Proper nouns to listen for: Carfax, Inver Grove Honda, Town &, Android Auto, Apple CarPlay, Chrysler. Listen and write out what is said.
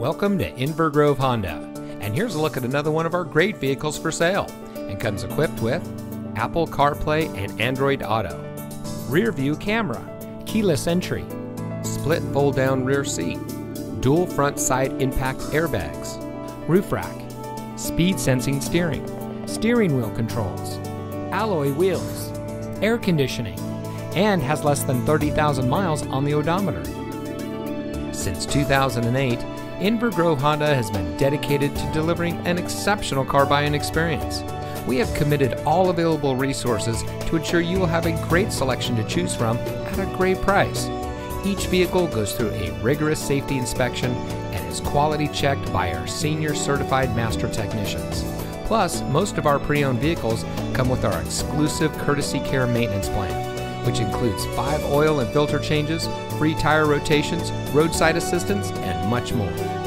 Welcome to Inver Grove Honda, and here's a look at another one of our great vehicles for sale, and comes equipped with Apple CarPlay and Android Auto, rear view camera, keyless entry, split fold down rear seat, dual front side impact airbags, roof rack, speed sensing steering, steering wheel controls, alloy wheels, air conditioning, and has less than 30,000 miles on the odometer. Since 2008, Inver Grove Honda has been dedicated to delivering an exceptional car buying experience. We have committed all available resources to ensure you will have a great selection to choose from at a great price. Each vehicle goes through a rigorous safety inspection and is quality checked by our senior certified master technicians. Plus, most of our pre-owned vehicles come with our exclusive courtesy care maintenance plan, which includes 5 oil and filter changes, free tire rotations, roadside assistance, and much more.